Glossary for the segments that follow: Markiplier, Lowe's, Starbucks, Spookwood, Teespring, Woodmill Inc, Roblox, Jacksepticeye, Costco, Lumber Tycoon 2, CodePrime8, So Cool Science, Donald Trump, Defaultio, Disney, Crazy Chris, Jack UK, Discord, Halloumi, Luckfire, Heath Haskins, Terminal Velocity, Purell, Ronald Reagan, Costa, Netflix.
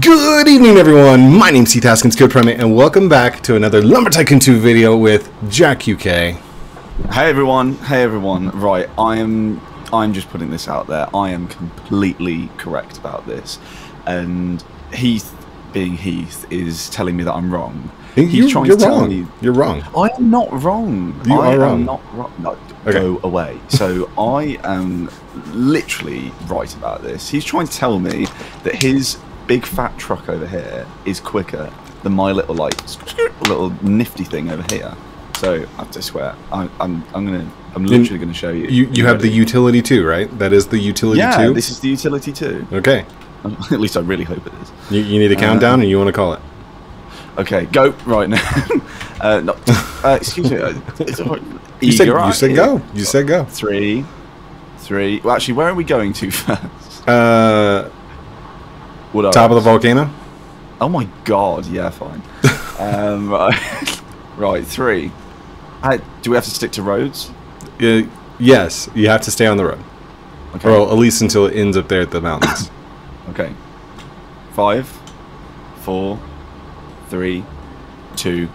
Good evening, everyone. My name's Heath Haskins, CodePrime8, and welcome back to another Lumber Tycoon 2 video with Jack UK. Hey everyone. Hey everyone. Right, I'm just putting this out there. I am completely correct about this, and Heath, being Heath, is telling me that I'm wrong. He's trying to tell me you're wrong. I am not wrong. I am not wrong. No, okay. Go away. So I am literally right about this. He's trying to tell me that his big fat truck over here is quicker than my little nifty thing over here. So I just swear, I'm literally gonna show you. You have the utility too, right? That is the utility too. Yeah, this is the utility too. Okay. At least I really hope it is. You need a countdown, and you want to call it. Okay, go right now. Excuse me. You said go. You said go. Three. Well, actually, where are we going to first? Top of the volcano. Oh my god! Yeah, fine. Right. Three. Do we have to stick to roads? Yes, you have to stay on the road, okay. Or at least until it ends up there at the mountains. Okay. 5, 4, 3, 2.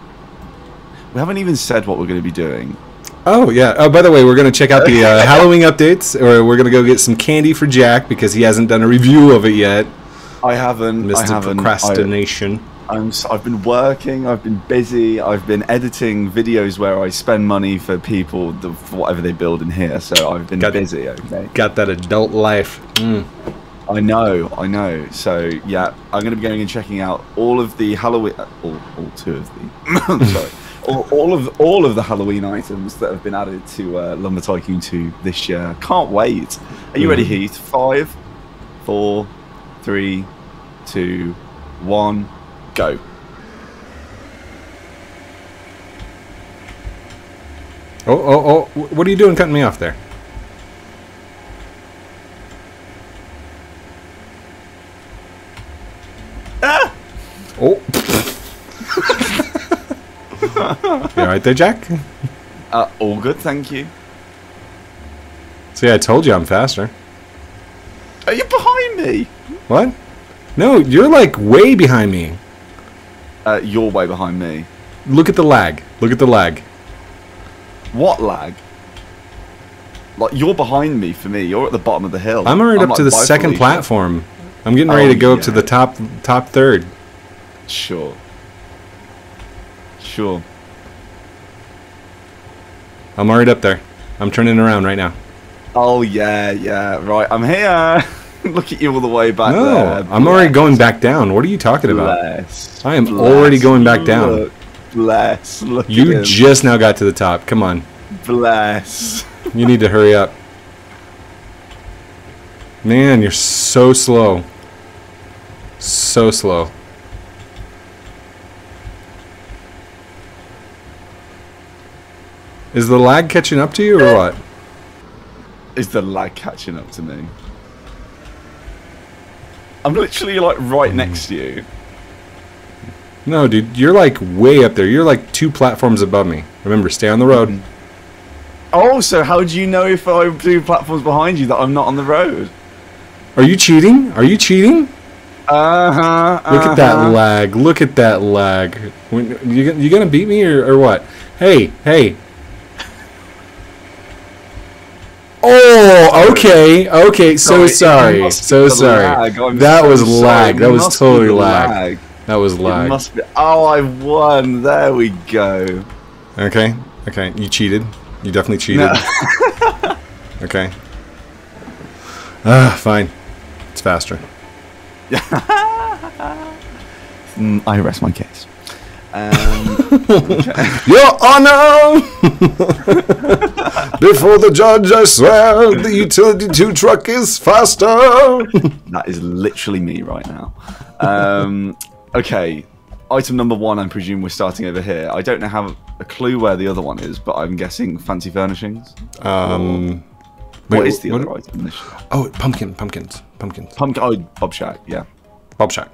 We haven't even said what we're going to be doing. Oh, yeah. Oh, by the way, we're going to check out the Halloween updates, or we're going to go get some candy for Jack because he hasn't done a review of it yet. I haven't. Mr. Procrastination. I've been working. I've been busy. I've been editing videos where I spend money for people, for whatever they build in here. So I've been busy. Okay. Got that adult life. Mm. I know. So yeah, I'm going to be going and checking out all of the Halloween, all of the Halloween items that have been added to Lumber Tycoon 2 this year. Can't wait. Are you ready, Heath? 5, 4, 3, 2, 1, go. Oh! What are you doing, cutting me off there? Oh. You alright there, Jack? All good, thank you. See, I told you I'm faster. Are you behind me? What? No, you're like way behind me. You're way behind me. Look at the lag. Look at the lag. What lag? Like, you're behind me for me. You're at the bottom of the hill. I'm already up to the second platform. I'm getting ready to go up to the top third. Sure. I'm already up there. I'm turning around right now. Oh, yeah. Right, I'm here. Look at you all the way back there. Bless. I'm already going back down. What are you talking about? Bless. I am already going back down. Look. Bless. Look at him. Just now got to the top. Come on. Bless. You need to hurry up. Man, you're so slow. So slow. Is the lag catching up to you, or what? Is the lag catching up to me? I'm literally, like, right next to you. No, dude, you're, like, way up there. You're, like, 2 platforms above me. Remember, stay on the road. Oh, so how do you know if I'm 2 platforms behind you that I'm not on the road? Are you cheating? Are you cheating? Look at that lag. Look at that lag. You gonna beat me, or what? Hey. Oh, okay. So sorry. That was lag. That was totally lag. That was lag. Oh, I won. There we go. Okay. You cheated. You definitely cheated. No. Okay. Fine. It's faster. I rest my case. Your Honor! Before the judge, I swear, the Utility 2 truck is faster! That is literally me right now. Okay, item number 1, I presume we're starting over here. I don't have a clue where the other one is, but I'm guessing fancy furnishings? What is the other item? Oh, pumpkins. Bob Shack, yeah. Bob Shack.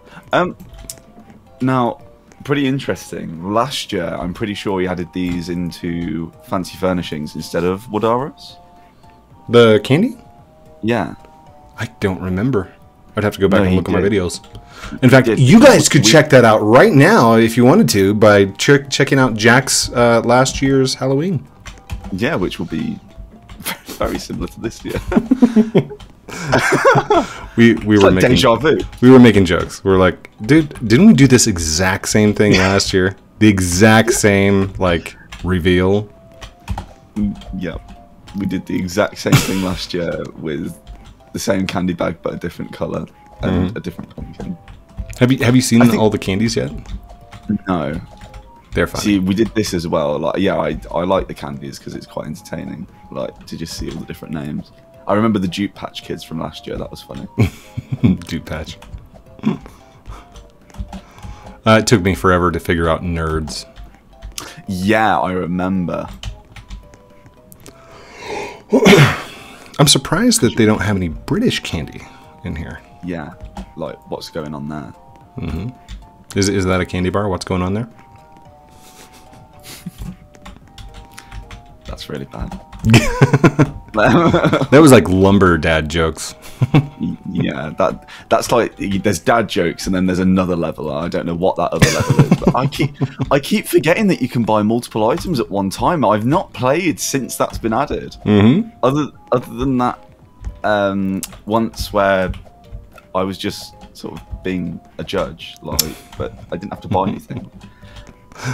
Now, pretty interesting. Last year, I'm pretty sure we added these into fancy furnishings instead of wood arrows. The candy? Yeah. I don't remember. I'd have to go back and look at my videos. In fact, you guys could check that out right now if you wanted to by checking out Jack's last year's Halloween. Yeah, which will be very similar to this year. we were making jokes. We were like, dude, didn't we do this exact same thing last year? The exact same like reveal. Yeah, we did the exact same thing last year with the same candy bag but a different color and a different pumpkin. Have you seen all the candies yet? No, they're fine. See, we did this as well. Like, yeah, I like the candies because it's quite entertaining. Like to just see all the different names. I remember the Dupe Patch Kids from last year. That was funny. Dupe Patch. It took me forever to figure out nerds. Yeah, I remember. I'm surprised that they don't have any British candy in here. Yeah, like what's going on there? Mm-hmm. Is that a candy bar? What's going on there? That's really bad. That was like lumber dad jokes. Yeah, that's like there's dad jokes and then there's another level. I don't know what that other level is, but I keep forgetting that you can buy multiple items at one time. I've not played since that's been added. Mm-hmm. Other than that, once where I was just sort of being a judge, like, but I didn't have to buy anything.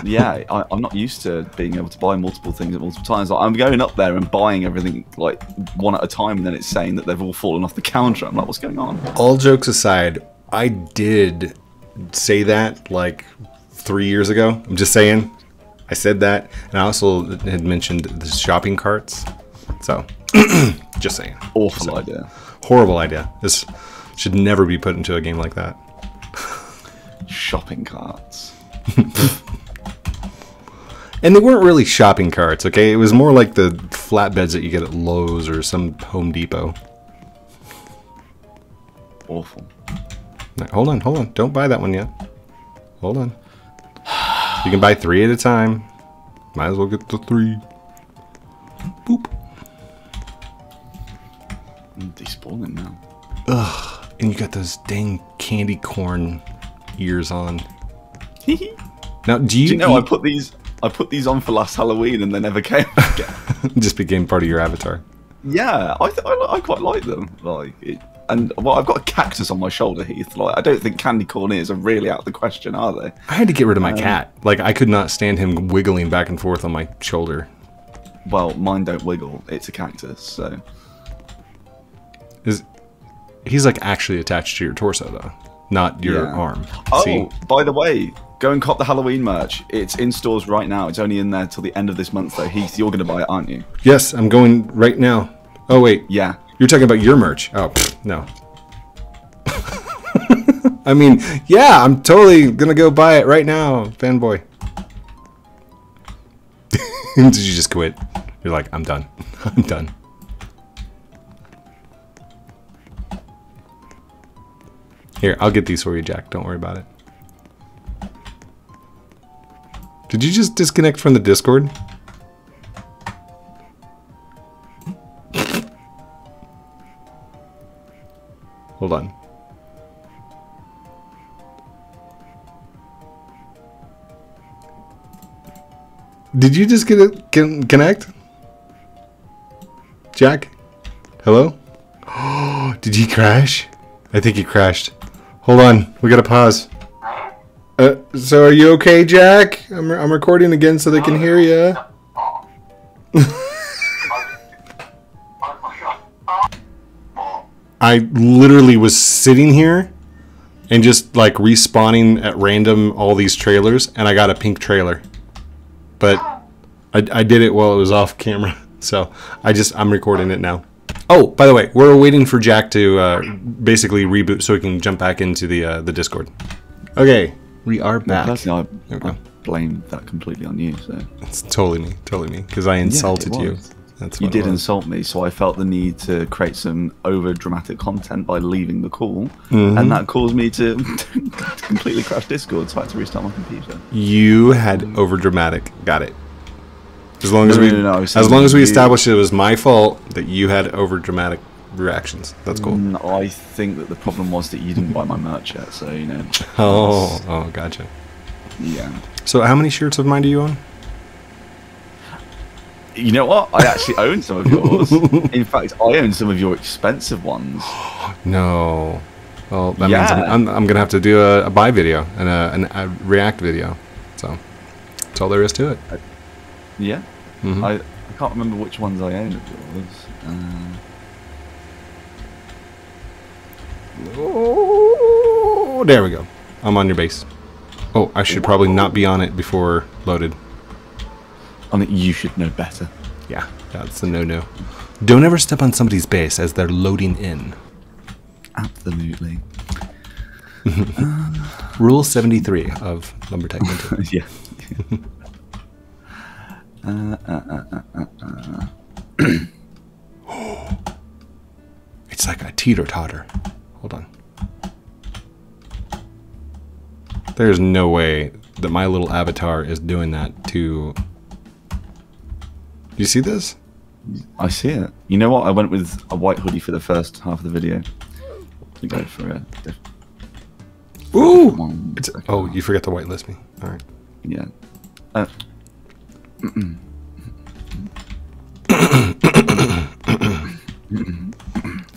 Yeah, I'm not used to being able to buy multiple things at multiple times. Like, I'm going up there and buying everything like one at a time, and then it's saying that they've all fallen off the counter. I'm like, what's going on? All jokes aside, I did say that like 3 years ago. I'm just saying, I said that, and I also had mentioned the shopping carts. So, just saying. Awful idea. Horrible idea. This should never be put into a game like that. Shopping carts. And they weren't really shopping carts, okay? It was more like the flatbeds that you get at Lowe's or some Home Depot. Awful. Right, hold on, hold on. Don't buy that one yet. Hold on. You can buy 3 at a time. Might as well get the 3. Boop. I'm despawning now. Ugh. And you got those dang candy corn ears on. Now, do you know I put these on for last Halloween and they never came again. Just became part of your avatar. Yeah, I quite like them. Like, well, I've got a cactus on my shoulder, Heath. Like, I don't think candy corn ears are really out of the question, are they? I had to get rid of my cat. Like, I could not stand him wiggling back and forth on my shoulder. Well, mine don't wiggle. It's a cactus, so. He's like actually attached to your torso though, not your arm. Oh, see? By the way. Go and cop the Halloween merch. It's in stores right now. It's only in there till the end of this month, though. Heath, you're going to buy it, aren't you? Yes, I'm going right now. Oh, wait. Yeah. You're talking about your merch. Oh, pfft, no. I mean, yeah, I'm totally going to go buy it right now. Fanboy. Did you just quit? You're like, I'm done. I'm done. Here, I'll get these for you, Jack. Don't worry about it. Did you just disconnect from the Discord? Hold on. Did you just connect? Jack? Hello? Oh, did he crash? I think he crashed. Hold on, we gotta pause. So are you okay, Jack? I'm recording again so they can hear you. I literally was sitting here and just like respawning at random all these trailers, and I got a pink trailer. But I did it while it was off camera, so I'm recording it now. Oh, by the way, we're waiting for Jack to basically reboot so he can jump back into the Discord. Okay. We are back. Personally, I blame that completely on you. So. It's totally me, because I insulted you. That's you did insult me, so I felt the need to create some over-dramatic content by leaving the call, and that caused me to completely crash Discord, so I had to restart my computer. You had over-dramatic. Got it. As long as we establish it was my fault that you had over-dramatic reactions. That's cool. I think that the problem was that you didn't buy my merch yet, so you know. Oh, oh, gotcha. Yeah. So how many shirts of mine do you own? You know what? I actually own some of yours. In fact, I own some of your expensive ones. No. Well, that means I'm going to have to do a buy video and a react video. So that's all there is to it. Yeah. Mm-hmm. I can't remember which ones I own of yours. Oh, there we go. I'm on your base. Oh, I should probably not be on it before loaded. I think you should know better. Yeah, that's a no-no. Don't ever step on somebody's base as they're loading in. Absolutely. Rule 73 of Lumber Tycoon 2. Yeah. It's like a teeter-totter. Hold on. There's no way that my little avatar is doing that to... You see this? I see it. You know what? I went with a white hoodie for the first half of the video. To go for it. Ooh! Oh, you forgot to whitelist me. All right. Yeah. I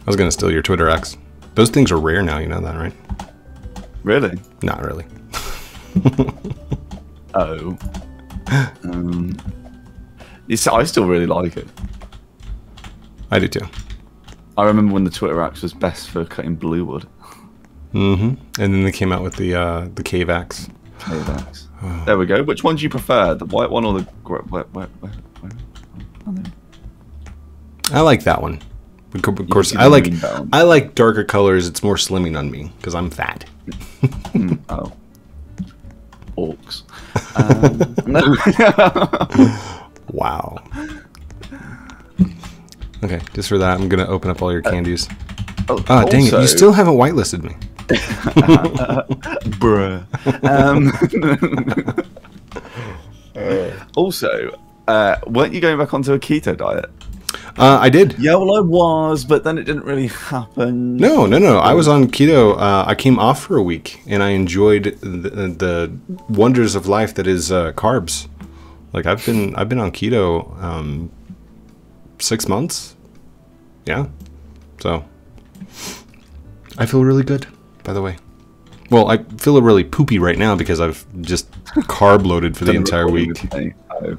was gonna steal your Twitter X. Those things are rare now. You know that, right? Really? Not really. Oh. I still really like it. I do too. I remember when the Twitter axe was best for cutting blue wood. Mm-hmm. And then they came out with the cave axe. Cave axe. There we go. Which one do you prefer? The white one or the... I like that one. Of course, I like darker colors. It's more slimming on me because I'm fat. Oh. Orcs. Wow. Okay, just for that, I'm going to open up all your candies. Oh, ah, dang it. You still haven't whitelisted me. Bruh. Also, weren't you going back onto a keto diet? I did. Yeah, well, I was, but then it didn't really happen. No, no, no. I was on keto. I came off for a week, and I enjoyed the wonders of life that is carbs. Like I've been on keto 6 months. Yeah. So I feel really good, by the way. Well, I feel really poopy right now because I've just carb loaded for the entire week. Oh.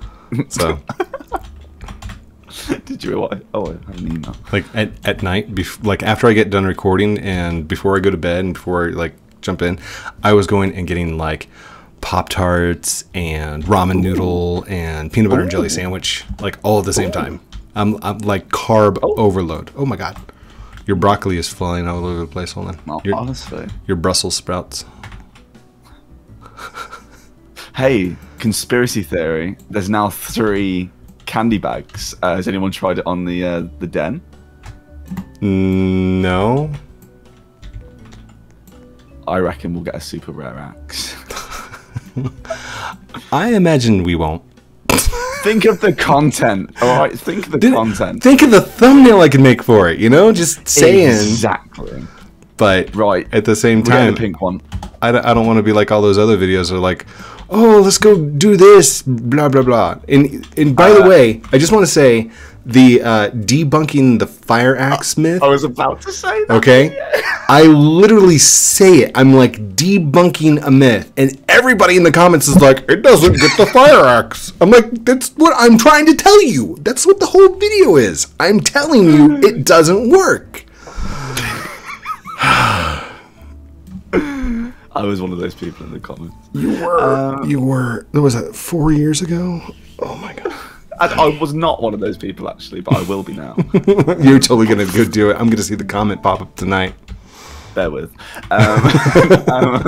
So did you oh, I have an email. Like at night, like after I get done recording and before I go to bed and before I like jump in, I was going and getting like Pop-Tarts and ramen noodle and peanut butter and jelly sandwich, like all at the same time. I'm like carb overload. Oh my god. Your broccoli is flying all over the place. Hold on. Well, your, honestly. Your Brussels sprouts. Hey, conspiracy theory. There's now 3 candy bags. Has anyone tried it on the den? No. I reckon we'll get a super rare axe. I imagine we won't. Think of the content. All right, think of the content. Think of the thumbnail I can make for it, you know? Just saying. Exactly. But right. At the same time, the pink one. I don't want to be like all those other videos that are like, oh, let's go do this, blah, blah, blah. And by the way, I just want to say the debunking the fire axe myth. I was about to say that. Okay. I literally say it. I'm like debunking a myth. And everybody in the comments is like, it doesn't get the fire axe. I'm like, that's what I'm trying to tell you. That's what the whole video is. I'm telling you it doesn't work. I was one of those people in the comments. You were. You were. What was that, 4 years ago? Oh, my God. I was not one of those people, actually, but I will be now. You're totally going to go do it. I'm going to see the comment pop up tonight. Bear with. Gonna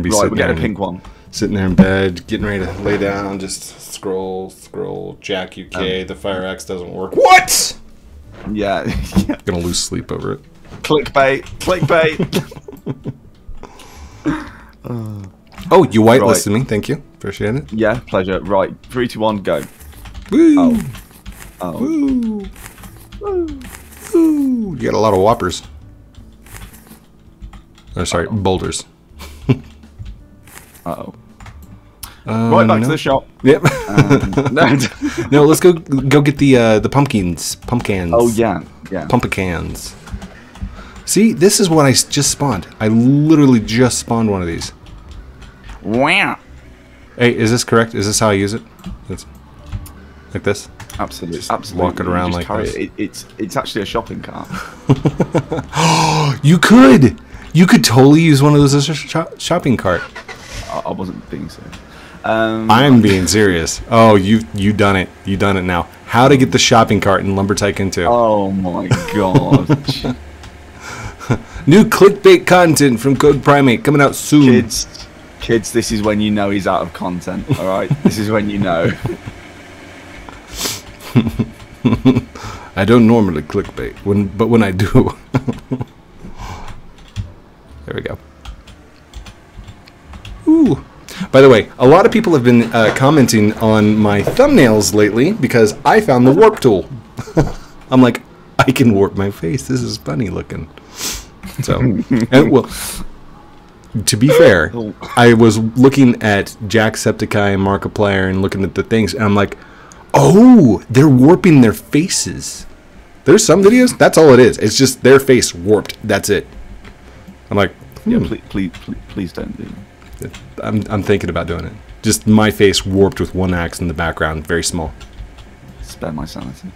be right, we'll get a pink one. Sitting there in bed, getting ready to lay down, just scroll, scroll. Jack UK, the fire axe doesn't work. What? Yeah. Yeah. Going to lose sleep over it. Clickbait. Clickbait. Oh, you whitelisted me. Thank you. Appreciate it. Yeah, pleasure. Right. 3, 2, 1, go. Woo. Oh. Oh. Woo. Woo. Ooh, you got a lot of whoppers. Oh, sorry, boulders. Uh-oh. Right back to the shop. Yep. No, let's go get the pumpkins. Pumpkins. Oh, yeah. Yeah. Pumpkins. See, this is what I just spawned. I literally just spawned one of these. Wow. Hey, is this correct? Is this how I use it? It's like this? Absolutely. Just absolutely. Walk it around like this. It's actually a shopping cart. You could! You could totally use one of those as a shopping cart. I wasn't being serious. I'm being serious. Oh, you done it. You done it now. How to get the shopping cart in Lumber Tycoon 2. Oh my god. New clickbait content from CodePrime8 coming out soon. Kids, this is when you know he's out of content, all right? This is when you know. I don't normally clickbait, but when I do. There we go. Ooh. By the way, a lot of people have been commenting on my thumbnails lately because I found the warp tool. I'm like, I can warp my face. This is funny looking. So, and well, to be fair, I was looking at Jacksepticeye and Markiplier and looking at the things, and I'm like, oh, they're warping their faces. There's some videos. That's all it is. It's just their face warped. That's it. I'm like, yeah, please don't do that. I'm thinking about doing it. Just my face warped with one axe in the background, very small. Spare my sanity.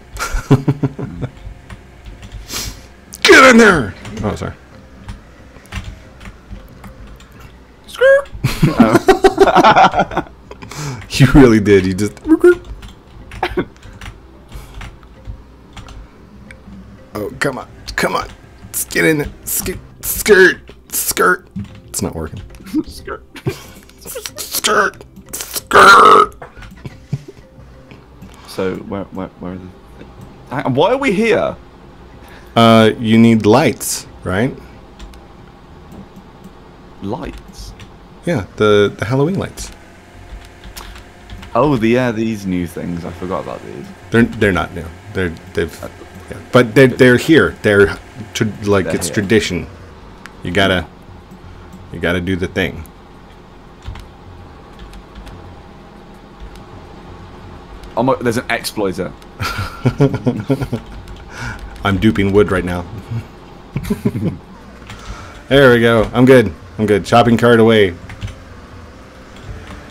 Get in there! Oh, sorry. Screw! Oh. You really did. You just. Oh, come on. Come on. Let's get in there. Skirt. It's not working. Skirt. So where are they? Why are we here? You need lights, right? Lights. Yeah, the Halloween lights. Oh, yeah, these new things. I forgot about these. They're not new. Yeah. But they're here. It's tradition. You gotta do the thing. Oh my, there's an exploiter. I'm duping wood right now. There we go. I'm good. Shopping cart away.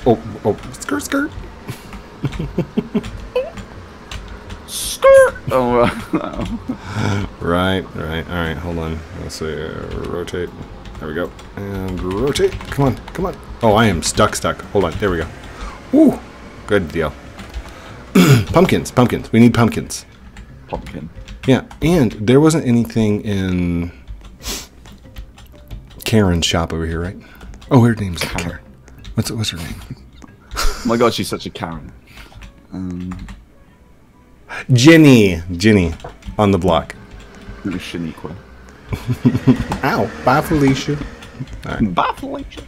Oh, skirt. Oh, right. All right, hold on. Let's see. Rotate. There we go. And rotate. Come on. Oh, I am stuck. Hold on. There we go. Ooh, good deal. Pumpkins. We need pumpkins. Pumpkin. Yeah, and there wasn't anything in Karen's shop over here, right? Oh, her name's Karen. What's her name? Oh my God, she's such a Karen. Jenny on the block. Shaniqua. Ow. Bye, Felicia. All right. Bye, Felicia.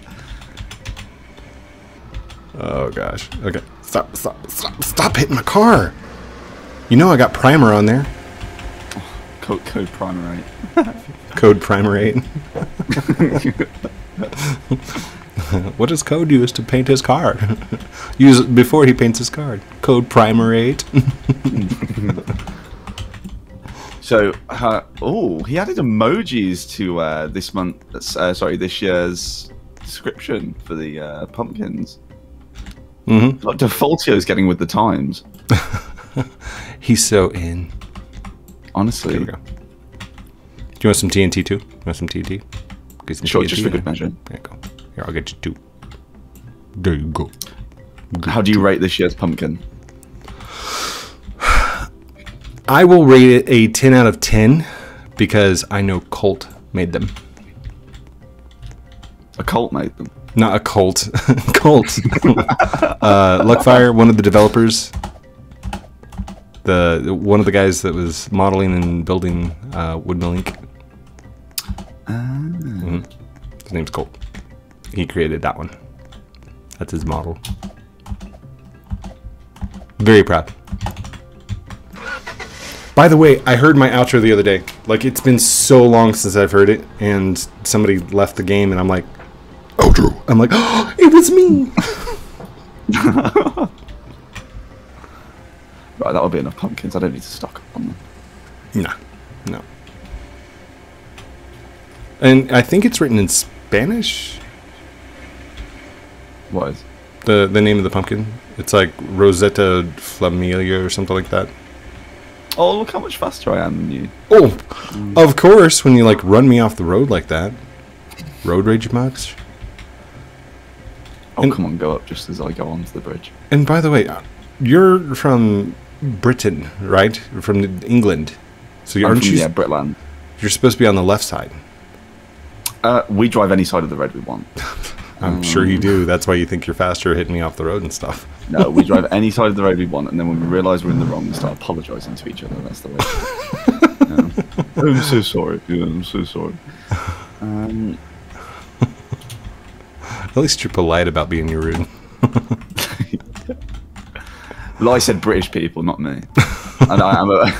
Oh, gosh. Okay. Stop hitting my car. You know I got primer on there. Oh, CodePrime8. CodePrime8. What does Code use to paint his car? Use it before he paints his car. CodePrime8. So, he added emojis to this year's description for the pumpkins. Mm-hmm. Like Defaultio's getting with the times. He's so in. Honestly. Here we go. Do you want some TNT too? Get some sure, TNT, just for good measure. There you go. Here, I'll get you two. There you go. How do you rate this year's pumpkin? I will rate it a 10 out of 10 because I know Colt made them. A cult made them? Not a cult. Luckfire, one of the developers. One of the guys that was modeling and building Woodmill Inc. Mm-hmm. His name's Colt. He created that one. That's his model. Very proud. By the way, I heard my outro the other day. Like, it's been so long since I've heard it, and somebody left the game, and I'm like, outro. I'm like, oh, it was me. Right, that'll be enough pumpkins. I don't need to stock up on them. Nah, no. And I think it's written in Spanish. What is the name of the pumpkin? It's like Rosetta Flamilia or something like that. Oh, look how much faster I am than you. Oh, of course, when you like run me off the road like that. Road rage much? Oh, and, come on, go up just as I go onto the bridge. And by the way, you're from Britain, right? From England. So aren't you? Yeah, Britland. You're supposed to be on the left side. We drive any side of the road we want. I'm sure you do. That's why you think you're faster hitting me off the road and stuff. No, we drive any side of the road we want, and then when we realise we're in the wrong, we start apologising to each other. That's the way. Yeah. I'm so sorry. Yeah, I'm so sorry. At least you're polite about being rude. Well, I said British people, not me. And I am a...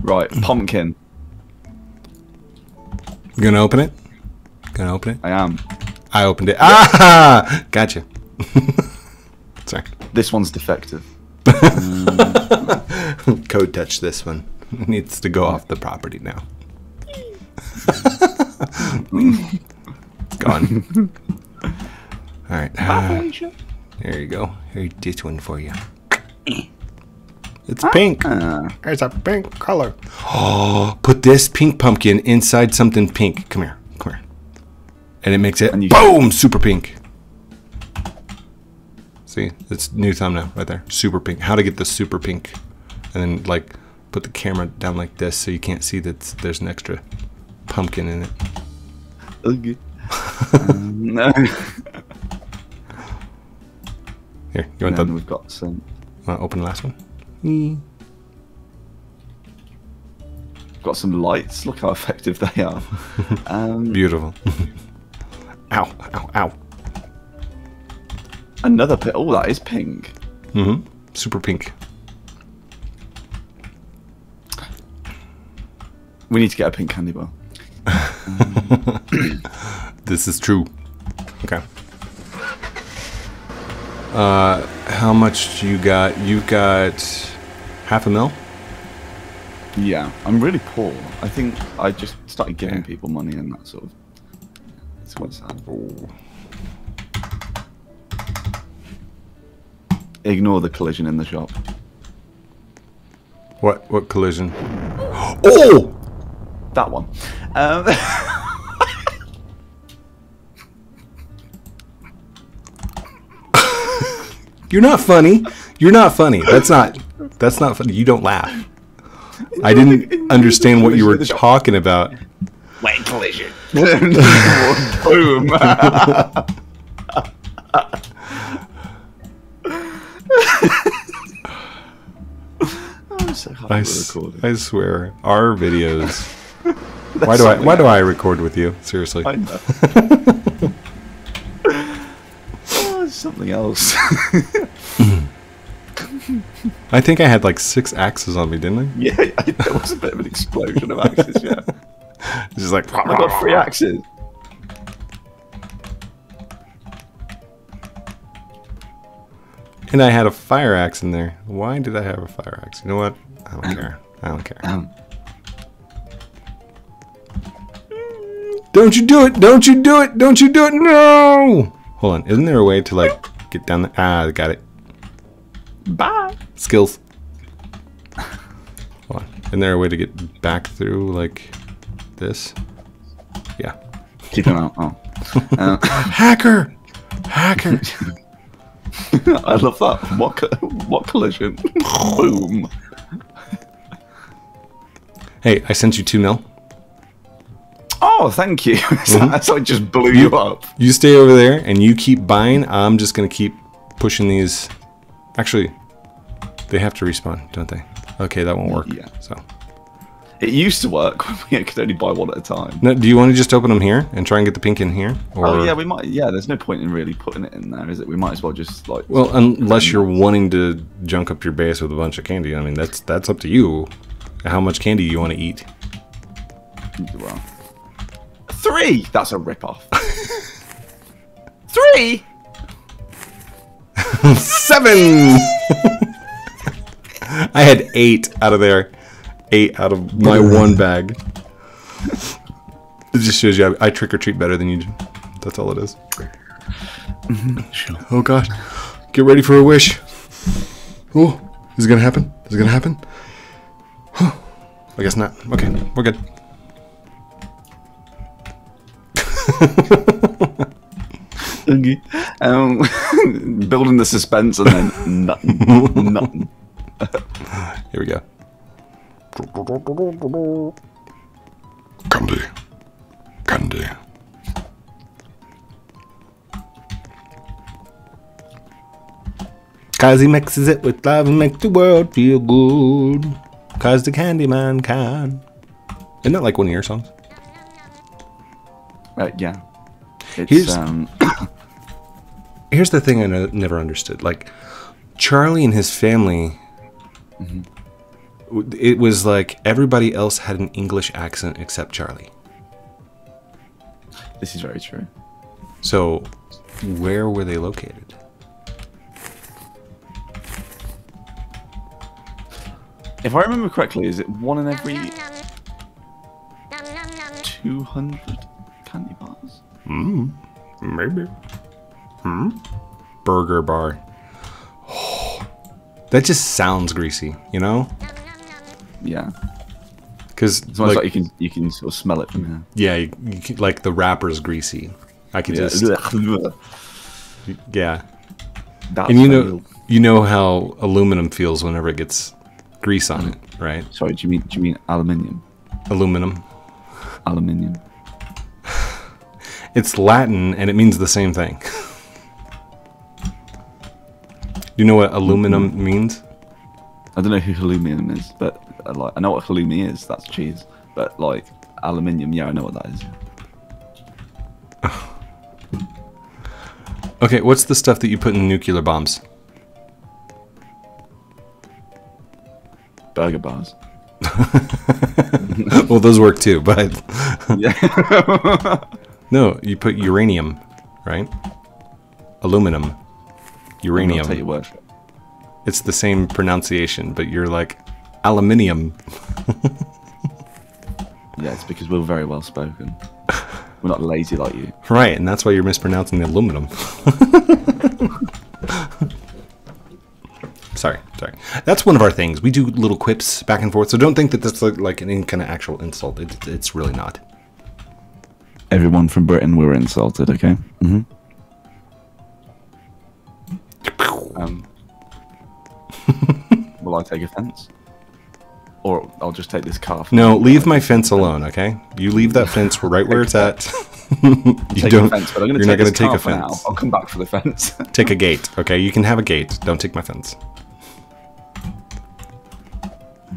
Right, pumpkin. You gonna open it? Gonna open it? I am. I opened it. Yep. Ah! Gotcha. Sorry. This one's defective. Code touch this one. It needs to go off the property now. It's gone. Alright. There you go. Here's this one for you. It's pink. It's a pink color. Oh, put this pink pumpkin inside something pink. Come here. Come here. And it makes it, boom, super pink. See, it's new thumbnail right there. Super pink. How to get the super pink. And then, like, put the camera down like this so you can't see that there's an extra pumpkin in it. Okay. No. Here, you want the... We've got some... Want to open the last one? Got some lights. Look how effective they are. Beautiful. Ow, ow, ow. Another pit. Oh, that is pink. Mm-hmm. Super pink. We need to get a pink candy bar. This is true. Okay. How much you got? You got $500,000? Yeah, I'm really poor. I think I just started giving people money and that sort of... That's what's happening. Ignore the collision in the shop. What collision? Oh! That one. You're not funny. You're not funny. That's not funny. You don't laugh. I didn't understand what you were talking about. Land collision. Boom. I'm so hard recording. I swear, our videos. why do I record with you? Seriously. I know. Something else. I think I had like 6 axes on me, didn't I? Yeah, there was a bit of an explosion of axes, yeah. It's just like... I got 3 axes. And I had a fire axe in there. Why did I have a fire axe? You know what? I don't care. I don't care. Don't you do it! Don't you do it! Don't you do it! No! Hold on, isn't there a way to, like, get down the... Ah, got it. Bye! Skills. Hold on. Isn't there a way to get back through, like, this? Yeah. Keep an eye on. Hacker! Hacker! I love that. What collision? Boom. Hey, I sent you $2 mil. Oh, thank you. So I just blew you up. You stay over there and you keep buying. I'm just going to keep pushing these. Actually, they have to respawn, don't they? Okay, that won't work. Yeah. So It used to work when we could only buy one at a time. No, do you want to just open them here and try and get the pink in here? Or... Oh yeah, we might. Yeah, there's no point in really putting it in there, is it? We might as well just like. Well, unless you're wanting to junk up your base with a bunch of candy. I mean, that's up to you. How much candy you want to eat? Well, 3. That's a ripoff. 3. 7. I had 8 out of there. 8 out of my one bag. It just shows you I trick or treat better than you do. That's all it is. Oh god, get ready for a wish. Oh, is it gonna happen? Is it gonna happen? Oh, I guess not. Okay, we're good. Okay. Building the suspense and then nothing. Nothing. Here we go. Candy. Candy. Cause he mixes it with love and makes the world feel good. Cause the candy man can. Isn't that like one of your songs? Yeah. It's, here's the thing I never understood. Like, Charlie and his family... Mm-hmm. It was like everybody else had an English accent except Charlie. This is very true. So, where were they located? If I remember correctly, is it 1 in every 200 candy bars? Hmm. Maybe. Hmm. Burger bar. Oh, that just sounds greasy, you know? Yeah, because like you can sort of smell it from here. Yeah, you can, like the wrapper's greasy. I can just yeah. That's and you know how aluminum feels whenever it gets grease on it, right? Sorry, do you mean aluminium? Aluminum. Aluminium. It's Latin and it means the same thing. You know what aluminum means? I don't know who aluminum is, but. Like, I know what halloumi is, that's cheese, but like aluminium, yeah, I know what that is. Okay, what's the stuff that you put in nuclear bombs? Burger bars. Well, those work too, but yeah. No, you put uranium, right? Aluminum, uranium. I'll tell you what. It's the same pronunciation, but you're like. Aluminium. Yeah, it's because we're very well spoken. We're not lazy like you. Right, and that's why you're mispronouncing the aluminum. sorry. That's one of our things. We do little quips back and forth, so don't think that that's like an kind of actual insult. It's really not. Everyone from Britain, we were insulted, okay? Mm-hmm. Will I take offense? Or I'll just take this car. No, leave my fence alone, okay? You leave that fence right where it's at. You don't. You're not going to take a fence. I'll come back for the fence. Take a gate, okay? You can have a gate. Don't take my fence.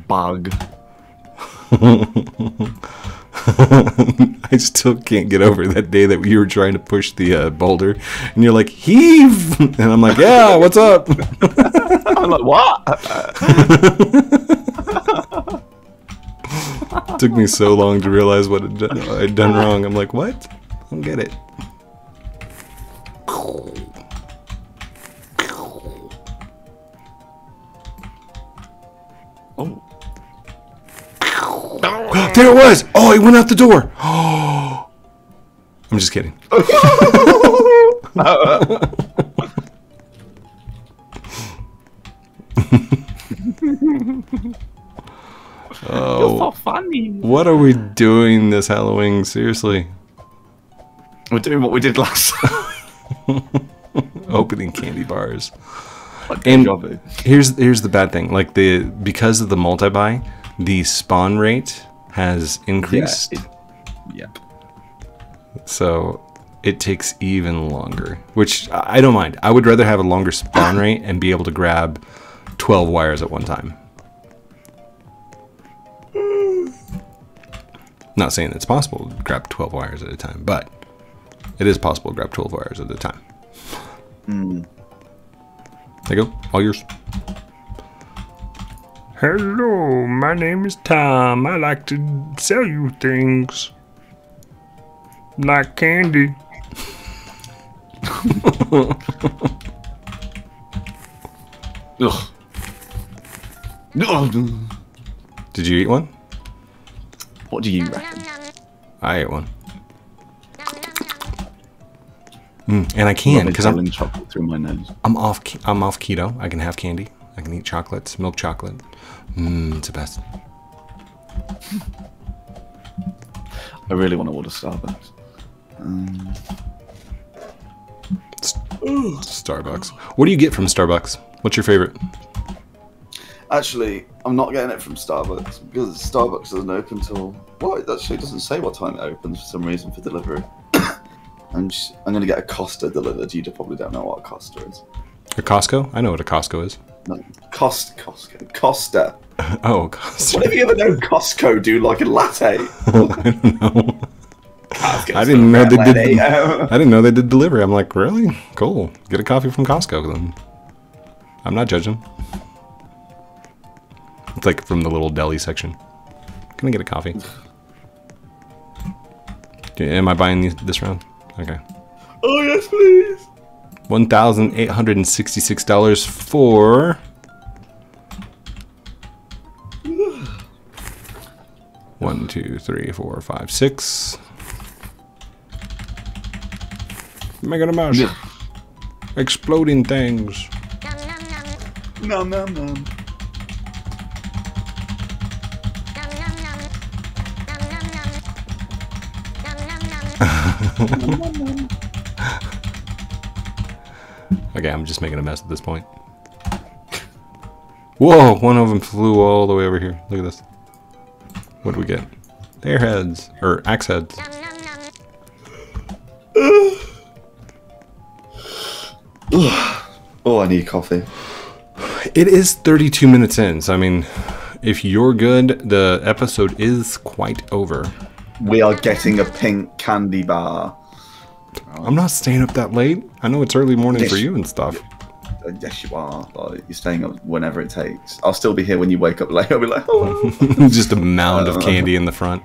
Bug. I still can't get over that day that you were trying to push the boulder, and you're like, heave! And I'm like, yeah, what's up? I'm like, what? It took me so long to realize what I'd done wrong. I'm like, what? I don't get it. Oh. There it was! Oh, he went out the door! Oh. I'm just kidding. Oh, so funny. What are we doing this Halloween? Seriously. We're doing what we did last time. Opening candy bars. And here's the bad thing. Like because of the multi-buy, the spawn rate has increased. Yep. So it takes even longer, which I don't mind. I would rather have a longer spawn rate and be able to grab 12 wires at one time. Not saying it's possible to grab 12 wires at a time, but it is possible to grab 12 wires at a time. Mm. There you go, all yours. Hello, my name is Tom. I like to sell you things. Like candy. Ugh. Did you eat one? What do you reckon? I ate one. And I can because I'm chocolate through my nose. I'm off keto. I can have candy. I can eat chocolates, milk chocolate. It's the best. I really want to order Starbucks. Starbucks. What do you get from Starbucks? What's your favorite? Actually, I'm not getting it from Starbucks because Starbucks doesn't open till... Well, it actually doesn't say what time it opens for some reason for delivery. I'm going to get a Costa delivered. You probably don't know what a Costa is. A Costco? I know what a Costco is. No, Costa. Oh, Costa. What have you ever known Costco do like a latte? I don't know. I didn't know they did delivery. I'm like, really? Cool. Get a coffee from Costco then. I'm not judging. It's like from the little deli section. Can I get a coffee? Am I buying these this round? Okay. Oh yes, please. $1,866 for one, two, three, four, five, six. Mega mouse. Yeah. Exploding things. Nom nom nom. Okay, I'm just making a mess at this point. Whoa, one of them flew all the way over here. Look at this. What do we get? Their heads, or axe heads. Oh, I need coffee. It is 32 minutes in, so I mean, if you're good, the episode is quite over. We are getting a pink candy bar. I'm not staying up that late. I know it's early morning for you and stuff. Yes, you are. Like, you're staying up whenever it takes. I'll still be here when you wake up late. I'll be like, oh. Just a mound of candy in the front.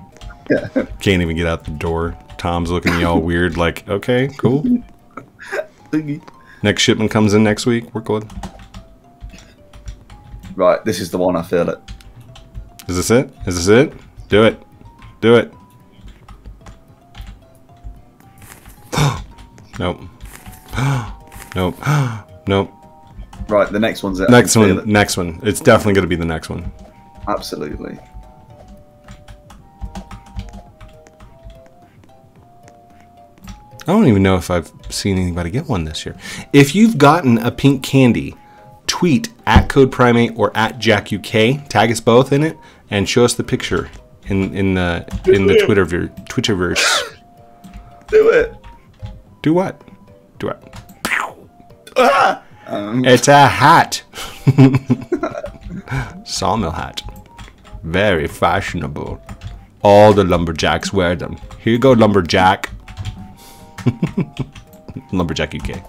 Yeah. Can't even get out the door. Tom's looking at you all weird like, okay, cool. Next shipment comes in next week. We're good. Right, this is the one. I feel it. Is this it? Is this it? Do it. Do it. Nope. Nope. Nope. Right, the next one's it. Next one. Next one. It's definitely going to be the next one. Absolutely. I don't even know if I've seen anybody get one this year. If you've gotten a pink candy, tweet at CodePrime8 or at Jack UK. Tag us both in it and show us the picture in the Twitterverse. Do it. Do what? Do what? It's a hat. Sawmill hat. Very fashionable. All the lumberjacks wear them. Here you go, lumberjack. Lumberjack UK.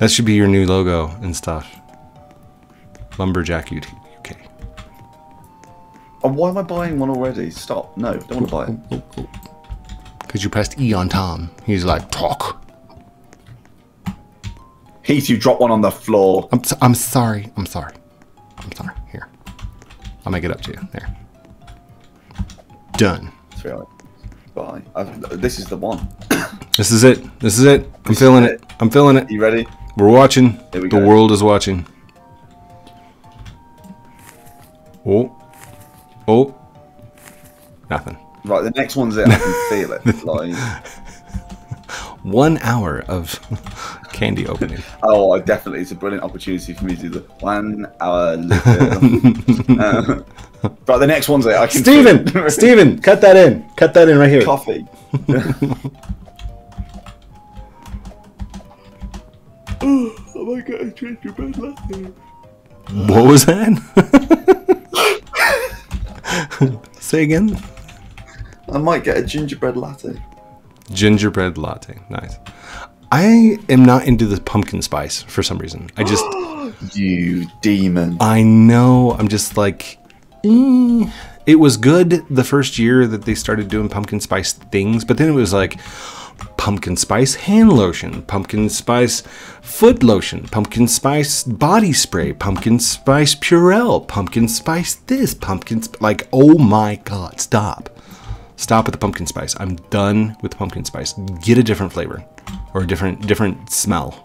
That should be your new logo and stuff. Lumberjack UK. Oh, why am I buying one already? Stop. No, don't want to buy it. Because you pressed E on Tom. He's like, talk. Heath, you dropped one on the floor. I'm sorry. Here. I'll make it up to you. There. Done. Bye. This is the one. This is it. This is it. I'm feeling it. I'm feeling it. You ready? We're watching. The world is watching. Oh. Oh. Nothing. Right, the next one's it. I can feel it. Like 1 hour of candy opening. Oh, definitely. It's a brilliant opportunity for me to do the 1 hour later. Right, the next one's it. I can feel it. Steven, cut that in. Cut that in right here. Coffee. Oh my god, I changed your bed last night. What was that? Say again? I might get a gingerbread latte. Gingerbread latte, nice. I am not into the pumpkin spice for some reason. I just... You demon. I know. I'm just like... It was good the first year that they started doing pumpkin spice things, but then it was like pumpkin spice hand lotion, pumpkin spice foot lotion, pumpkin spice body spray, pumpkin spice Purell, pumpkin spice this, pumpkin... Like, oh my God, stop. Stop with the pumpkin spice. I'm done with pumpkin spice. Get a different flavor or a different smell.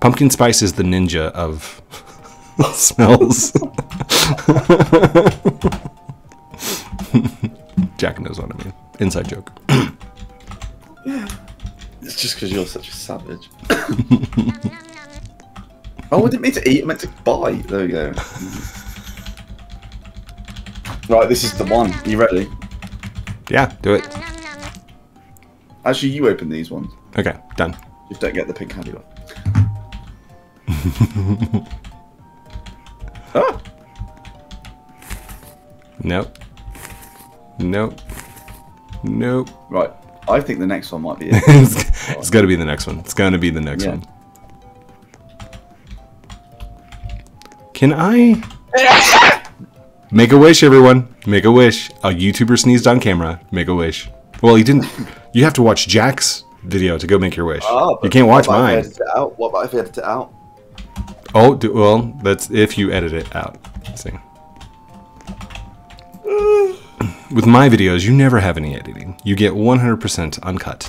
Pumpkin spice is the ninja of smells. Jack knows what I mean. Inside joke. Yeah. It's just because you're such a savage. Oh, I didn't mean to eat. I meant to bite. There we go. Right, this is the one. Are you ready? Yeah, do it. Actually, you open these ones. Okay, done. Just don't get the pink candy one. Ah! Nope. Nope. Nope. Right, I think the next one might be it. It's got to be the next one. It's going to be the next one. Can I... Make a wish, everyone. Make a wish. A YouTuber sneezed on camera. Make a wish. Well, you didn't. You have to watch Jack's video to go make your wish. Oh, you can't watch mine. What about if I edit it out? Oh, well, that's if you edit it out. Let's see. With my videos, you never have any editing. You get 100% uncut.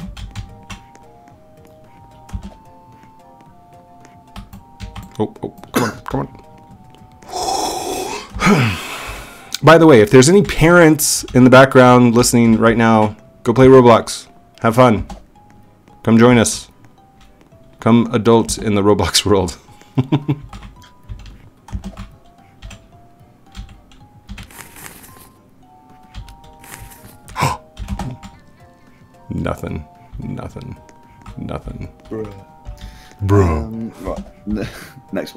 Oh, come on. By the way, if there's any parents in the background listening right now, go play Roblox. Have fun. Come join us. Come adults in the Roblox world. Nothing. Bro. Right. Next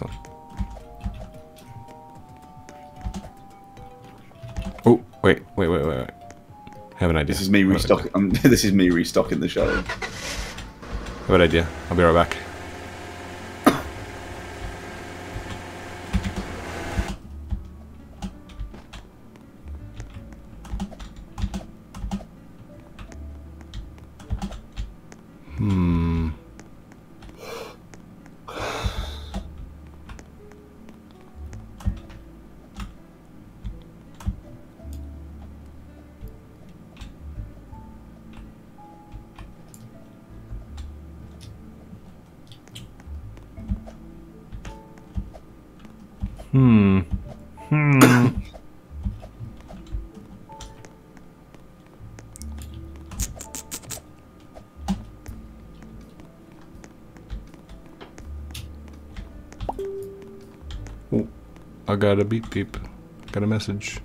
one. Oh, wait. Have an idea. This is me restocking. This is me restocking the show. Good idea. I'll be right back. I got a beep beep. Got a message.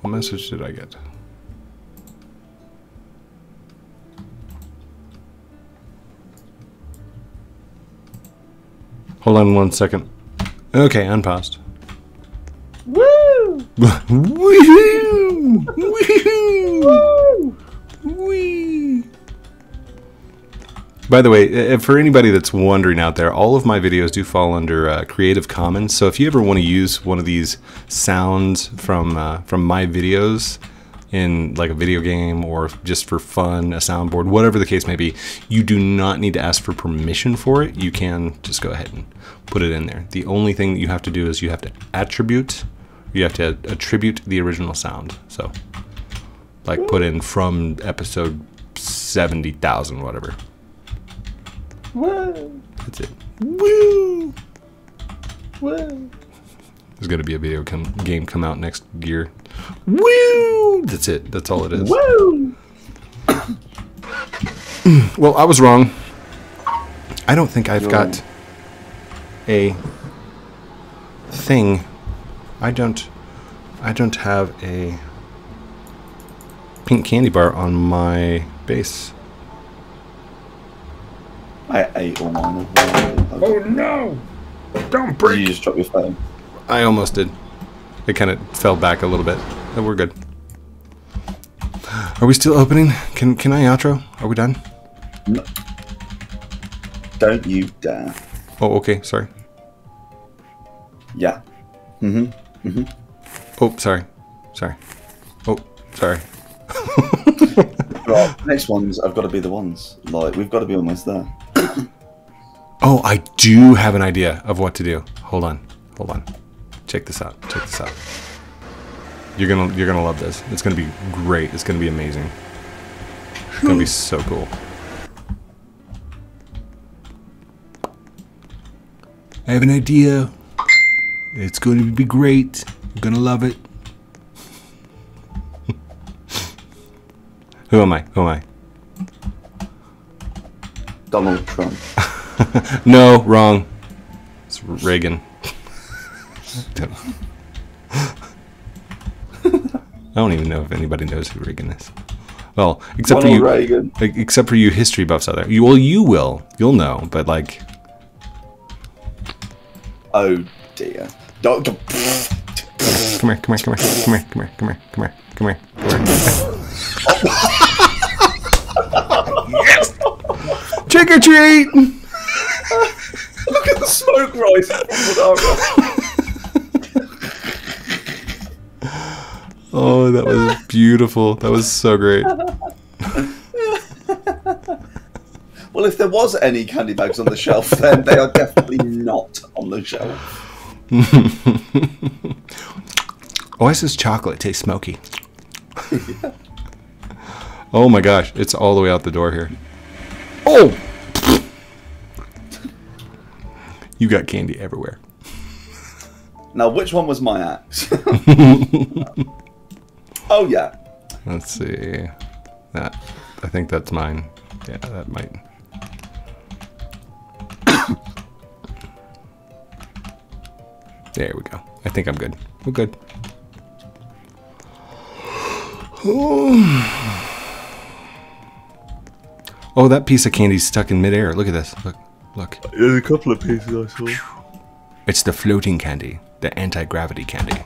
What message did I get? Hold on one second. Okay, unpaused. Woo! Woohoo! Woohoo! Wee! By the way, for anybody that's wondering out there, all of my videos do fall under Creative Commons. So if you ever want to use one of these sounds from my videos in like a video game or just for fun, a soundboard, whatever the case may be, you do not need to ask for permission for it. You can just go ahead and put it in there. The only thing that you have to do is you have to attribute the original sound. So like put in from episode 70,000, whatever. Woo. That's it. Woo! Woo! There's gonna be a video game come out next year. Woo! That's it. That's all it is. Woo! Well, I was wrong. I don't think I've got a thing. I don't have a pink candy bar on my base. I ate all mine. Oh no! Don't break! Did you just drop your phone? I almost did. It kind of fell back a little bit. But we're good. Are we still opening? Can I outro? Are we done? No. Don't you dare. Oh, okay. Sorry. Yeah. Mm-hmm. Mm-hmm. Oh, sorry. Sorry. Oh, sorry. Well, next ones, I've got to be the ones. Like, we've got to be almost there. Oh, I do have an idea of what to do. Hold on. Hold on. Check this out. Check this out. You're gonna love this. It's gonna be great. It's gonna be amazing. It's gonna be so cool. I have an idea. It's gonna be great. You're gonna love it. Who am I? Who am I? Donald Trump. No, wrong. It's Reagan. I don't even know if anybody knows who Reagan is. Well, except Ronald for you, Reagan. Except for you history buffs out there. You, well, you will. You'll know, but like. Oh dear! Don't. Come here! Come here! Come here! Come here! Come here! Come here! Come here! Come here! Come here. Yes! Trick or treat! Look at the smoke rising. Oh, that was beautiful. That was so great. Well, if there was any candy bags on the shelf, then they are definitely not on the shelf. Oasis chocolate tastes smoky. Yeah. Oh my gosh, it's all the way out the door here. Oh! You got candy everywhere. Now, which one was my axe? Oh, yeah. Let's see. That, I think that's mine. Yeah, that might. There we go. I think I'm good. We're good. Oh. Oh, that piece of candy's stuck in midair. Look at this. Look, look. There's a couple of pieces I saw. It's the floating candy, the anti-gravity candy.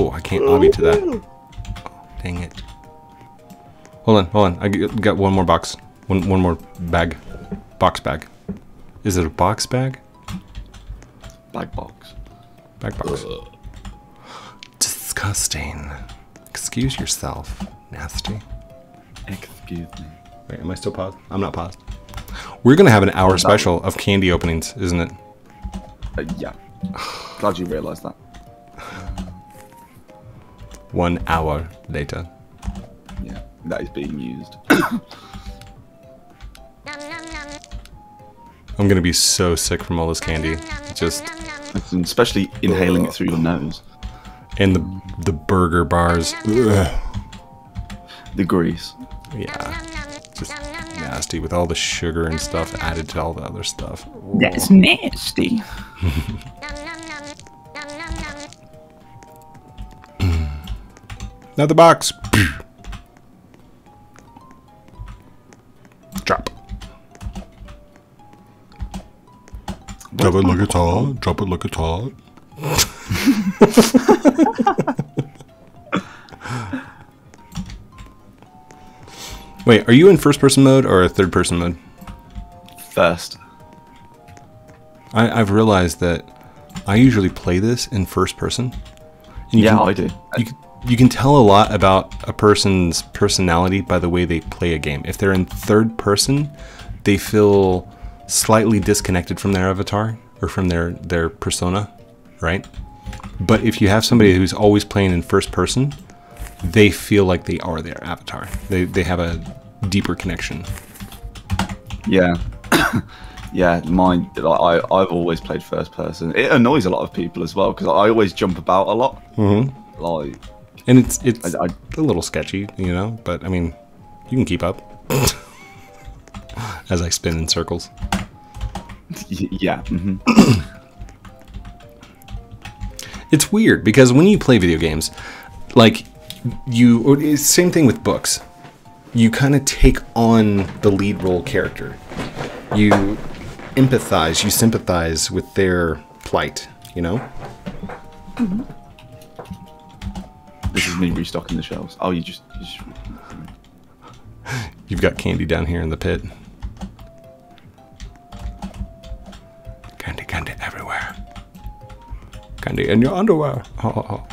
Oh, I can't lobby to that. Oh, dang it. Hold on, hold on. I got one more box. One more bag. Box bag. Is it a box bag? Bag box. Bag box. Disgusting. Excuse yourself. Nasty. Excuse me. Wait, am I still paused? I'm not paused. We're going to have an hour special of candy openings, isn't it? Yeah. Glad you realized that. 1 hour later. Yeah, that is being used. I'm going to be so sick from all this candy. Just especially inhaling it through your nose. And the burger bars. The grease. Yeah. Nasty with all the sugar and stuff added to all the other stuff. Ooh. That's nasty. Another box. Drop. Drop it like it's hot. Drop it like it's hot. Wait, are you in first-person mode or a third-person mode? First. I've realized that I usually play this in first-person. Yeah, I do. You can tell a lot about a person's personality by the way they play a game. If they're in third-person, they feel slightly disconnected from their avatar or from their persona, right? But if you have somebody who's always playing in first-person, they feel like they are their avatar. They have a deeper connection. Yeah. Yeah, mine, I've always played first person. It annoys a lot of people as well because I always jump about a lot. Mm-hmm. Like, and it's a little sketchy, you know, but I mean, you can keep up as I spin in circles. Yeah. Mm-hmm. It's weird because when you play video games, like, same thing with books. You kind of take on the lead role character. You empathize, you sympathize with their plight, you know? Mm-hmm. This is me restocking the shelves. Oh, you just... You've got candy down here in the pit. Candy, candy everywhere. Candy in your underwear. Oh, oh.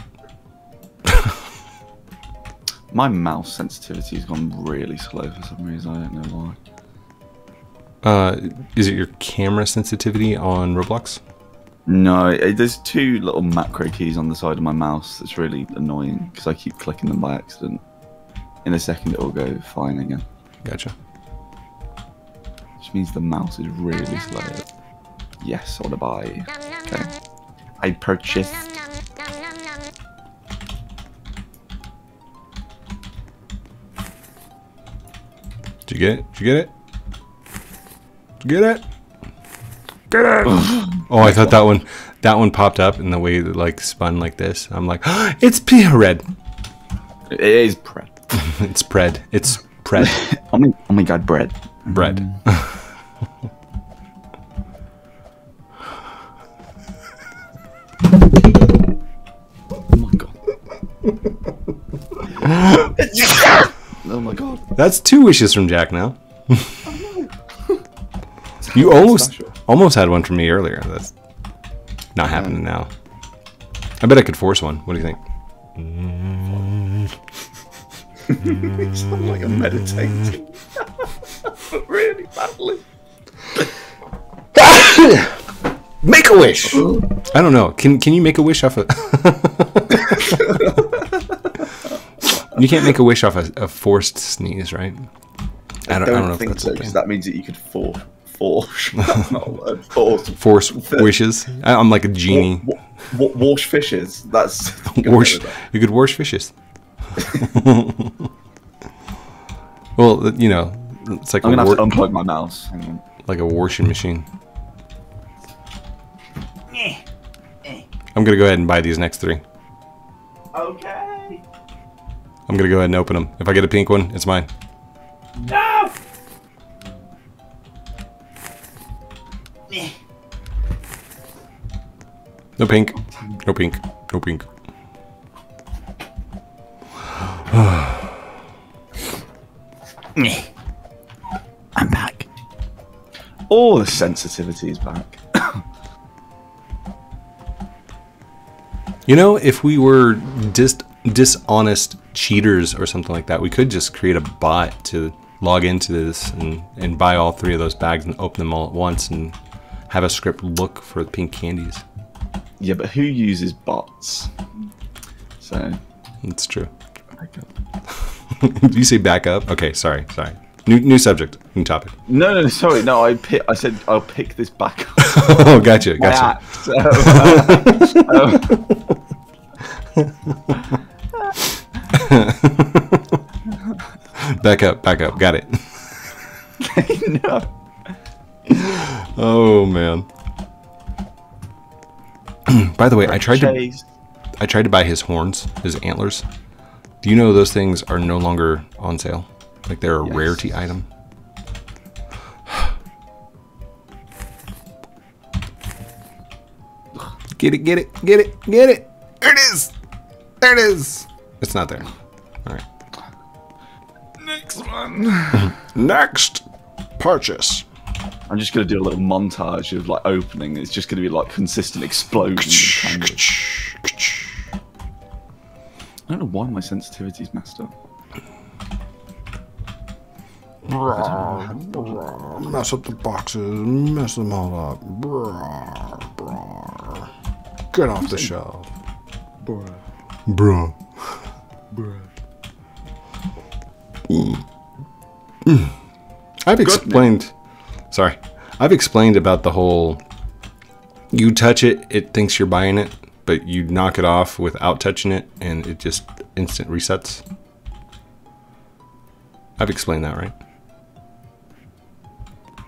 My mouse sensitivity has gone really slow for some reason. I don't know why. Is it your camera sensitivity on Roblox? No, there's two little macro keys on the side of my mouse that's really annoying because I keep clicking them by accident. In a second it'll go fine again. Gotcha. Which means the mouse is really slow. Yes, I want to buy. Okay. I purchased. Did you get it? Did you get it? Get it? Get it! Oh, I thought that one popped up in the way that like spun like this. I'm like, oh, it's P-Red. It is bread. It's bread. It's bread. Oh my god, bread. Bread. Oh my god. Oh my god. That's two wishes from Jack now. You almost had one from me earlier. That's not happening now. I bet I could force one. What do you think? You sound like I'm meditating, but really badly. Make a wish. I don't know. Can you make a wish off of? You can't make a wish off a forced sneeze, right? I don't know think if that's so. Because that means that you could force. Force wishes. I'm like a genie. Wash fishes. That's wash. You could wash fishes. Well, you know, it's like I'm gonna have to unplug my mouse. Hang on. Like a washing machine. I'm gonna go ahead and buy these next three. Okay. I'm gonna go ahead and open them. If I get a pink one, it's mine. No. No pink. No pink. No pink. I'm back. Oh, the sensitivity is back. You know, if we were dishonest cheaters or something like that, we could just create a bot to log into this and buy all three of those bags and open them all at once and have a script look for the pink candies. Yeah, but who uses bots? So it's true. Back up. Did you say back up? Okay, sorry. New subject, new topic. No, sorry, no. I said I'll pick this back up. Oh, gotcha. Back up. Got it. No. Oh man. By the way, I tried to buy his horns, his antlers. Do you know those things are no longer on sale? Like they're a rarity item. Get it. There it is. It's not there. All right. Next one. Next purchase. I'm just going to do a little montage of like opening. It's just going to be like consistent explosions. I don't know why my sensitivity's messed up. Brr, mess up the boxes, mess them all up. Brr. Get off the shelf. Bruh. I've explained about the whole, you touch it, it thinks you're buying it, but you knock it off without touching it, and it just instant resets. I've explained that, right?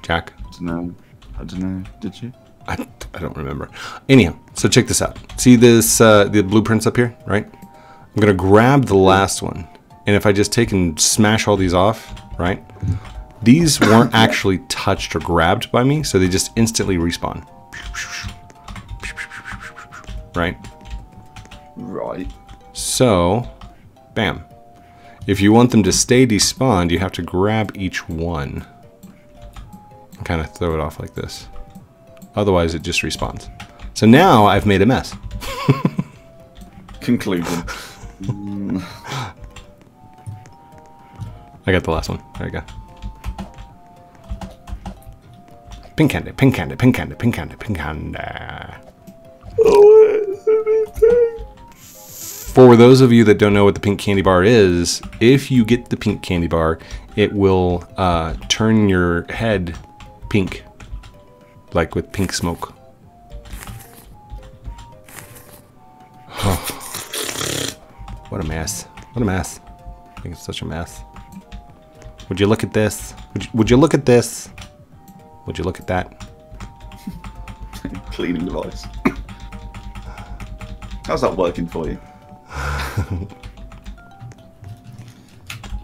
Jack? I don't know. Did you? I don't remember. Anyhow, so check this out. See this, the blueprints up here, right? I'm going to grab the last one, and if I just take and smash all these off, right? These weren't actually touched or grabbed by me, so they just instantly respawn. Right? Right. So, bam. If you want them to stay despawned, you have to grab each one and kind of throw it off like this. Otherwise, it just respawns. So now I've made a mess. Conclusion. I got the last one. There we go. Pink candy, pink candy, pink candy, pink candy, pink candy. For those of you that don't know what the pink candy bar is, if you get the pink candy bar, it will turn your head pink, like with pink smoke. What a mess. What a mess. I think it's such a mess. Would you look at this? Would you look at this? Would you look at that? Cleaning device. How's that working for you?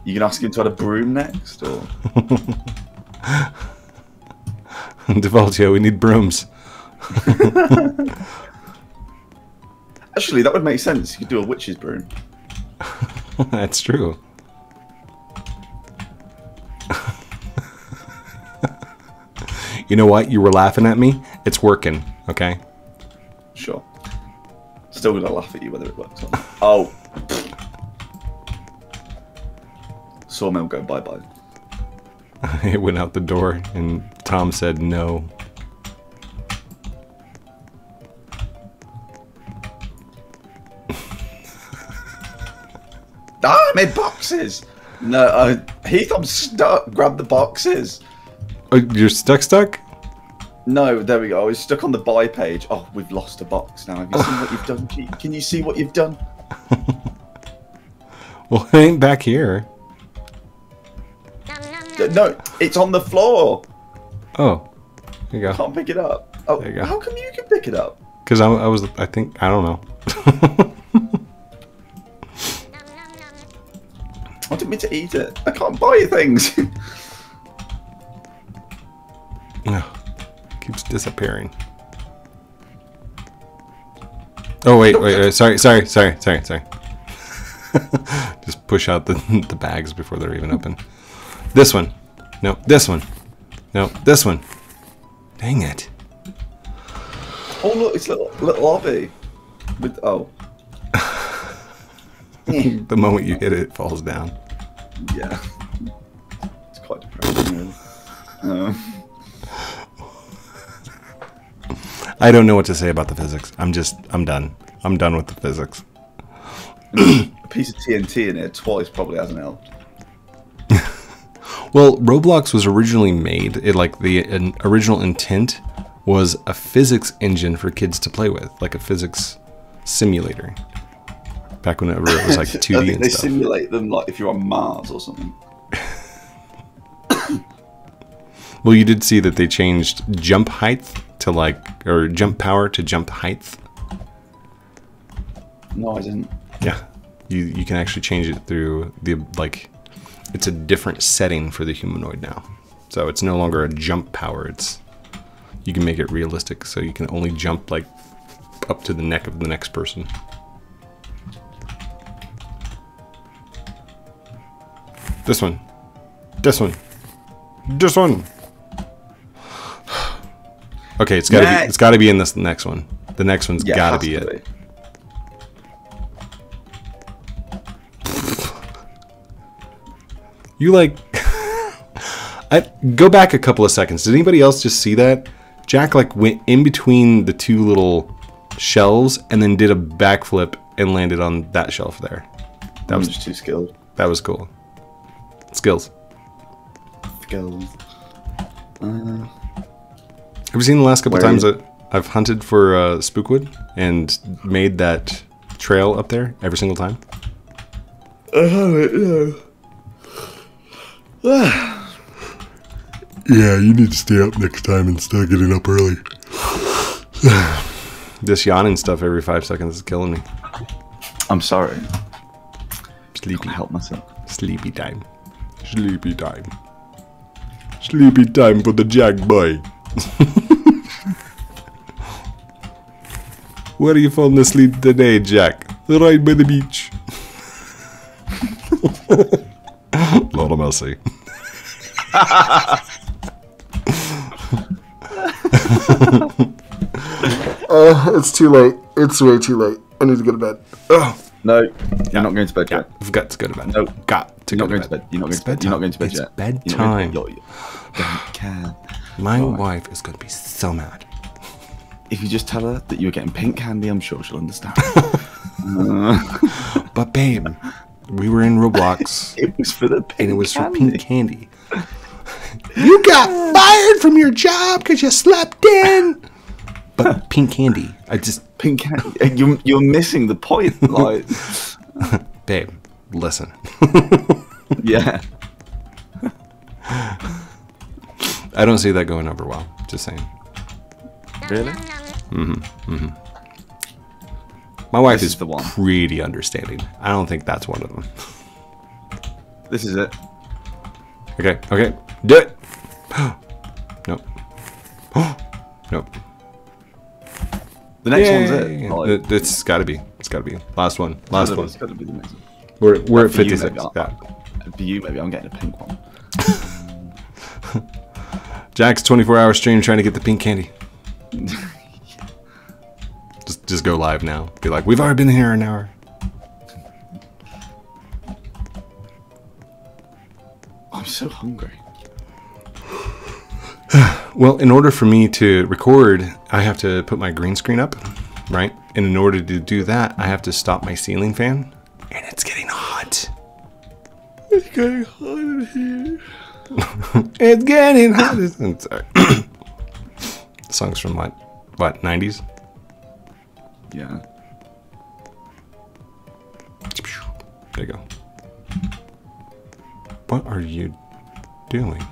You can ask him to add a broom next, or? Defaultio, we need brooms. Actually, that would make sense. You could do a witch's broom. That's true. You know what? You were laughing at me. It's working, okay? Sure. Still gonna laugh at you whether it works or not. Oh. Sawmill go bye-bye. It went out the door and Tom said no. I made boxes! No, Heath, I'm stuck. Grab the boxes. Oh, you're stuck? No, there we go. I was stuck on the buy page. Oh, we've lost a box now. Have you seen what you've done? Can you see what you've done? Well, it ain't back here. No, it's on the floor. Oh, there you go. I can't pick it up. Oh, there you go. How come you can pick it up? Because I don't know. I didn't mean to eat it. I can't buy things. No. Keeps disappearing. Oh wait, sorry. Just push out the bags before they're even open. This one. No, this one. No, this one. Dang it. Oh look, it's little lobby. With the moment you hit it, it falls down. Yeah. It's quite depressing, really. I don't know what to say about the physics. I'm done. I'm done with the physics. A piece of TNT in it twice probably hasn't helped. Well, Roblox was originally made, the original intent was a physics engine for kids to play with, like a physics simulator. Back whenever it was like 2D and they stuff. They simulate them like if you're on Mars or something. Well, you did see that they changed jump height to or jump power to jump height. No, I didn't. Yeah, you can actually change it through it's a different setting for the humanoid now. So it's no longer a jump power. You can make it realistic, so you can only jump like up to the neck of the next person. This one. This one. This one. Okay, it's gotta be in this next one. The next one's gotta be it. You go back a couple of seconds. Did anybody else just see that? Jack went in between the two little shelves and then did a backflip and landed on that shelf there. That was just too skilled. That was cool. Skills. Have you seen the last couple times that I've hunted for spookwood and made that trail up there every single time? Yeah, you need to stay up next time instead of getting up early. This yawning stuff every 5 seconds is killing me. I'm sorry. Sleepy. I can't help myself. Sleepy time. Sleepy time for the Jack boy. Where are you falling asleep today, Jack? Right by the beach. Lord of mercy. It's too late. It's way too late. I need to go to bed. Oh. No, you're not going to bed yet. I've got to go to bed. No, got to go to bed. You're not going to bed. You're not going to bed yet. It's bedtime. My wife is going to be so mad. If you just tell her that you're getting pink candy, I'm sure she'll understand. But babe, we were in Roblox. It was for the pink and it was candy. For pink candy. You got fired from your job because you slept in. But pink candy, I just pink candy. You're missing the point, like. Babe, listen. Yeah. I don't see that going over well. Just saying. Really? Mm-hmm. Mm-hmm. My wife is the one. Pretty understanding. I don't think that's one of them. This is it. Okay. Okay. Do it. Nope. Nope. The next one's it. It's gotta be. It's gotta be. Last one. Last one. It's gotta be the next one. We're at 56. Yeah. For you, maybe I'm getting a pink one. Jack's 24-hour stream trying to get the pink candy. just go live now. Be like, we've already been here an hour. I'm so hungry. Well, in order for me to record, I have to put my green screen up, right? And in order to do that, I have to stop my ceiling fan. And it's getting hot. It's getting hot in here. It's getting hot. I'm sorry. The song's from what, 90s? Yeah. There you go. What are you doing?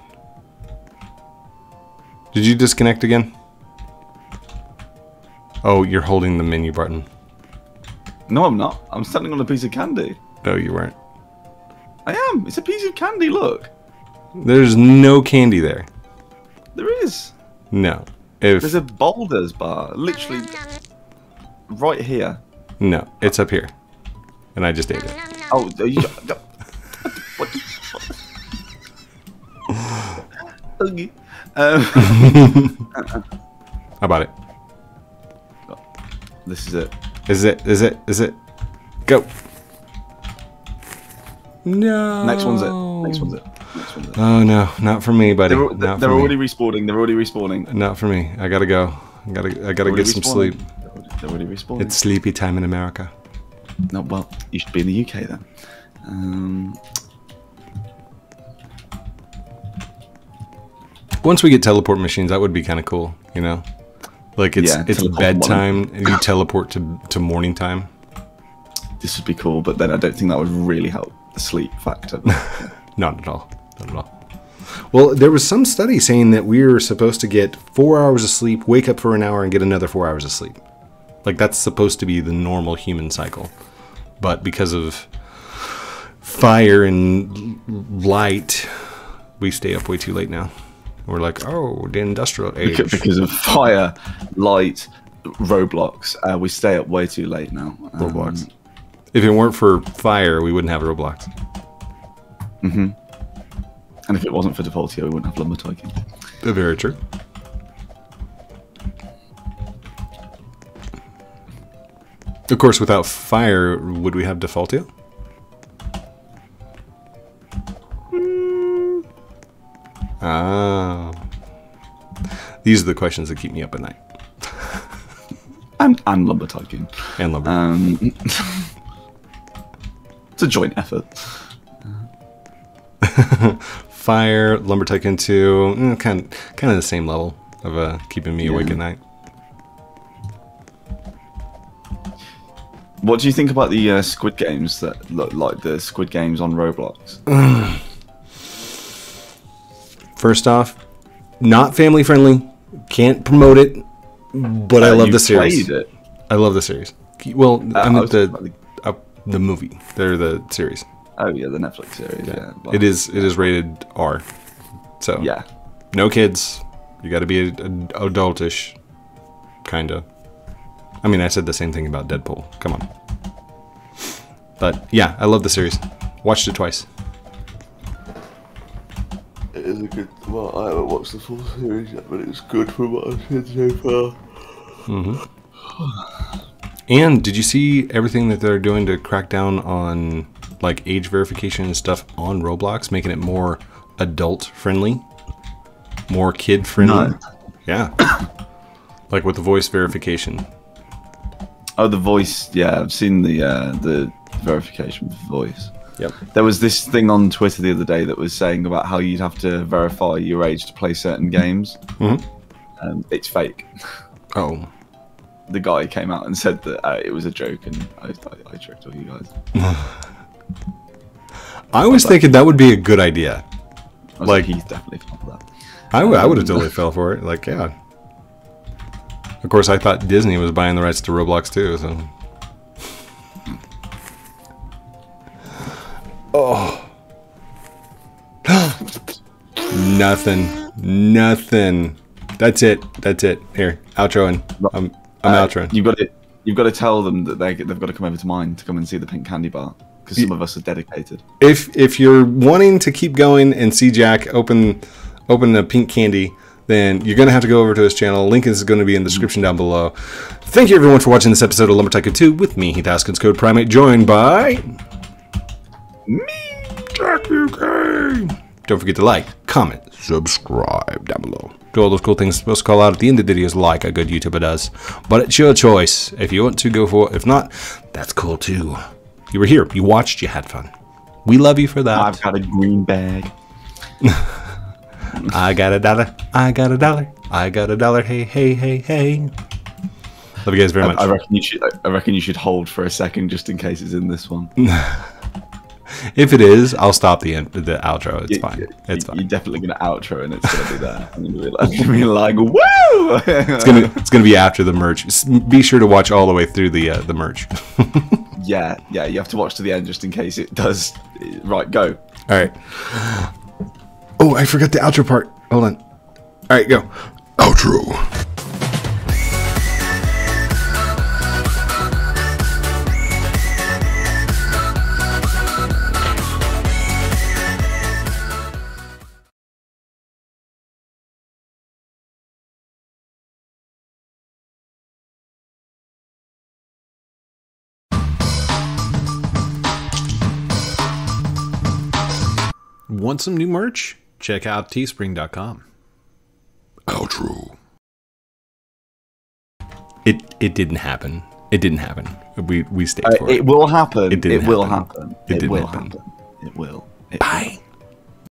Did you disconnect again? Oh, you're holding the menu button. No, I'm not. I'm standing on a piece of candy. No, you weren't. I am. It's a piece of candy, look. There's no candy there. There is. No. There's a Boulders bar, literally right here. No, it's up here. And I just ate it. Oh, you... What the fuck? Okay. How about it? Oh, this is it. Is it? Is it? Is it? Go. No. Next one's it. Next one's it. Next one's it. Oh no, not for me, buddy. They're already respawning. They're already respawning. Not for me. I gotta go. I gotta get some sleep. They're already respawning. It's sleepy time in America. No, well, you should be in the UK then. Once we get teleport machines, that would be kind of cool, you know? Like, it's bedtime, and you teleport to morning time. This would be cool, but then I don't think that would really help the sleep factor. Not at all. Not at all. Well, there was some study saying that we were supposed to get 4 hours of sleep, wake up for an hour, and get another 4 hours of sleep. Like, that's supposed to be the normal human cycle. But because of fire and light, we stay up way too late now. We're like, oh, the industrial age. Because of fire, light, Roblox. We stay up way too late now. Roblox. If it weren't for fire, we wouldn't have Roblox. Mm-hmm. And if it wasn't for Defaultio, we wouldn't have Lumber Tycoon. Very true. Of course, without fire, would we have Defaultio? Ah, these are the questions that keep me up at night. I'm Lumber Tycoon. And Lumber. It's a joint effort. Fire, Lumber Tycoon 2, kind of the same level of keeping me awake at night. What do you think about the Squid Games that look like the Squid Games on Roblox? First off, not family friendly. Can't promote it, but I love the series. It. I love the series. Well, I'm at the movie. They're the series. Oh yeah, the Netflix series. Yeah, it is. It is rated R. So yeah, No kids. You gotta be adultish. Kinda. I mean, I said the same thing about Deadpool. Come on. But yeah, I love the series. Watched it twice. It is a good. Well, I haven't watched the full series yet, but it's good from what I've seen so far. Mm-hmm. And did you see everything that they're doing to crack down on like age verification and stuff on Roblox, making it more adult friendly, more kid friendly? No. Yeah. Like with the voice verification. Oh, the voice. Yeah, I've seen the verification for voice. Yep. There was this thing on Twitter the other day that was saying about how you'd have to verify your age to play certain games. Mm-hmm. It's fake. Oh. The guy came out and said that it was a joke, and I tricked all you guys. I was thinking that would be a good idea. I was like, he's definitely fell for that. I would have totally fell for it. Like, yeah. Of course, I thought Disney was buying the rights to Roblox too. So. Oh. Nothing. That's it. Here, outroing. I'm outroing. You've got to tell them that they've got to come over to mine to come and see the pink candy bar, because some of us are dedicated. If you're wanting to keep going and see Jack open the pink candy, then you're going to have to go over to his channel. Link is going to be in the description down below. Thank you everyone for watching this episode of Lumber Tycoon 2 with me, Heath Haskins, CodePrime8, joined by me, Jack UK. Don't forget to like, comment, subscribe down below. Do all those cool things supposed to call out at the end of the videos like a good YouTuber does. But it's your choice. If you want to, go for it. If not, that's cool too. You were here. You watched. You had fun. We love you for that. I've got a green bag. I got a dollar. I got a dollar. I got a dollar. Hey, hey, hey, hey. Love you guys very much. I reckon you should hold for a second just in case it's in this one. If it is, I'll stop the outro. It's fine. It's fine. You're definitely gonna outro, and it's gonna be there. I'm gonna be like, woo! it's gonna be after the merch. Be sure to watch all the way through the merch. yeah. You have to watch to the end just in case it does. Right, go. All right. Oh, I forgot the outro part. Hold on. All right, go. Outro. Want some new merch? Check out teespring.com. Outro. It didn't happen. It didn't happen. We stayed for it. It will happen. It will happen. It will happen. It will. Bye.